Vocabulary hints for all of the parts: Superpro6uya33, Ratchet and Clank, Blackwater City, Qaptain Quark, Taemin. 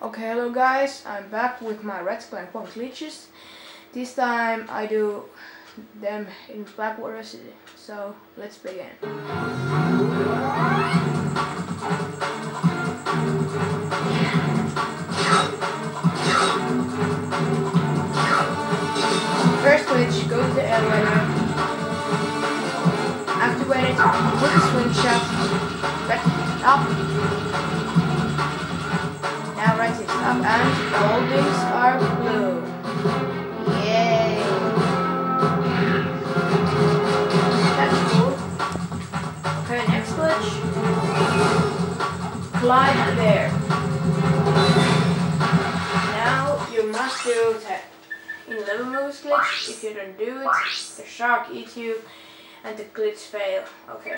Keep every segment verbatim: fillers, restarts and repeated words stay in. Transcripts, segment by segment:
Okay, hello guys, I'm back with my Ratchet and Clank glitches. This time I do them in Blackwater City. So let's begin. First glitch, go to the elevator. Activate it with the swing shaft. Back up. Right six up and holdings are blue. Yay! That's cool. Okay, next glitch. Climb there. Now you must do that. In level moves glitch, if you don't do it, the shark eats you and the glitch fail. Okay.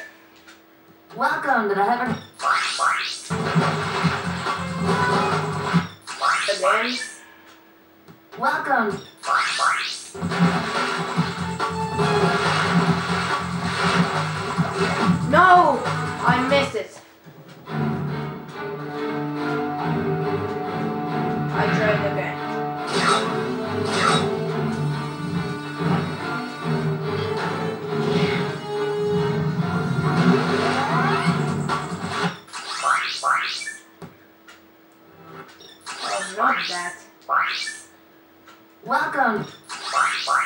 Welcome to the heaven. Again. Welcome. No, I missed it. I tried again. That. Welcome. Okay.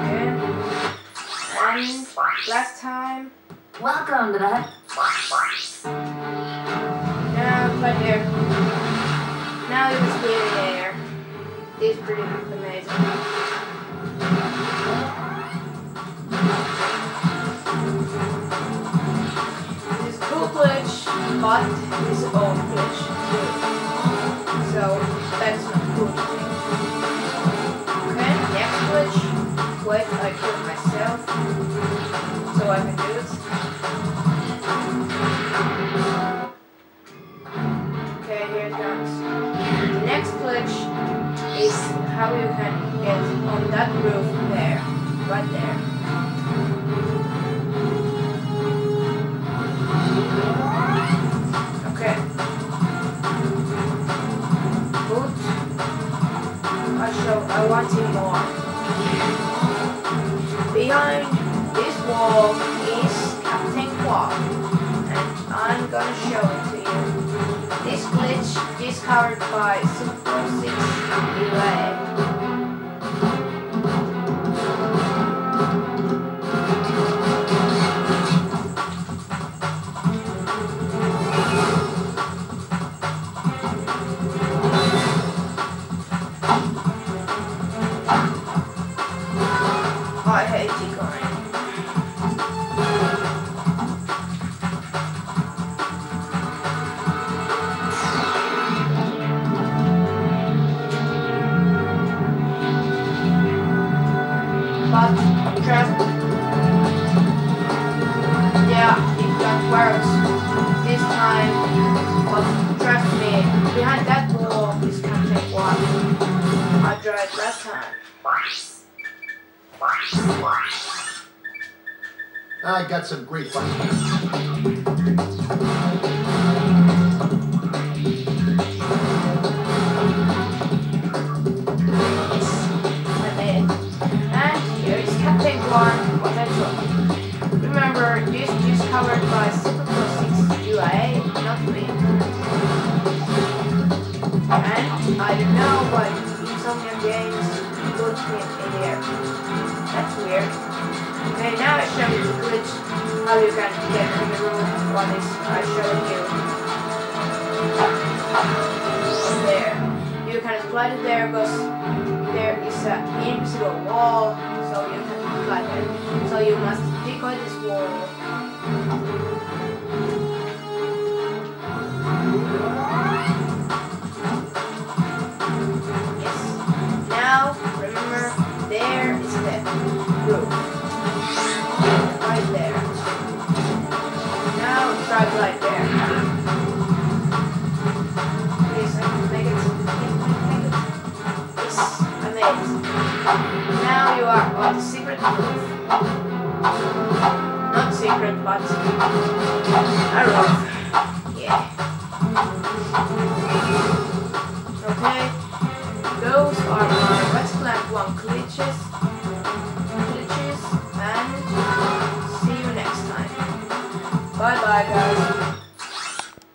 And last time. Welcome to the head. Now right here. Now you can see it in the air. It's pretty amazing. It's cool glitch, but it's old glitch too. So that's not cool. Okay, next glitch. Wait, I killed myself. So I can do it. Okay, here it comes. The next glitch is how you can get on that roof there. Right there. I want it more. Behind this wall is Qaptain Quark, and I'm gonna show it to you. This glitch discovered by Superpro six U A. I hate you going. But, trust yeah, it got worse this time. But trust me, behind that wall is gonna take one. I tried last time. I got some great fun. I made it. And here is Qaptain Quark potential. Remember, this is covered by Superpro six U A, not me. And I don't know why some games put me in here. That's weird. Okay, now I show you the glitch, how you can get in the room while I show you. There. You can slide it there because there is an invisible wall, so you can slide it. So you must decoy this wall. Yes. Now, remember, there is the roof. Right there. Now try right there. Yes, I can make it. Yes, I made it. Now you are on the secret roof. Not secret, but a roof. Yeah. Bye-bye, guys.